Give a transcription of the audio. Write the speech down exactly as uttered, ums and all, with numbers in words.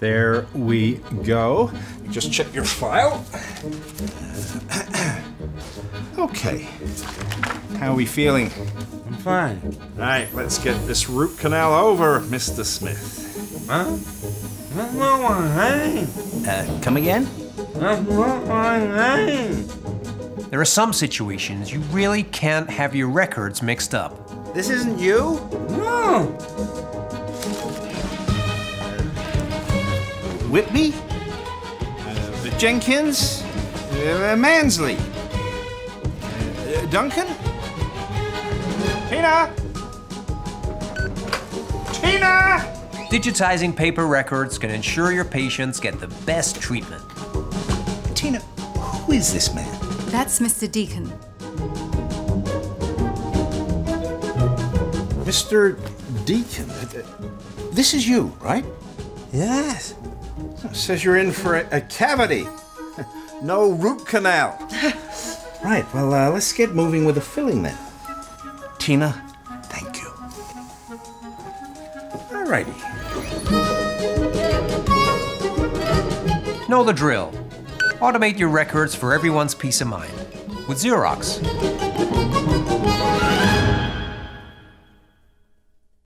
There we go. Just check your file. Okay. How are we feeling? I'm fine. All right, let's get this root canal over, Mister Smith. Huh? That's not my name. Uh, come again? That's not my name. There are some situations you really can't have your records mixed up. This isn't you? No. Whitby? Uh, Jenkins? Uh, Mansley? Uh, Duncan? Tina! Tina! Digitizing paper records can ensure your patients get the best treatment. Tina, who is this man? That's Mister Deacon. Mister Deacon? This is you, right? Yes. It says you're in for a, a cavity. No root canal. Right, well, uh, let's get moving with the filling then. Tina, thank you. All righty. Know the drill. Automate your records for everyone's peace of mind with Xerox.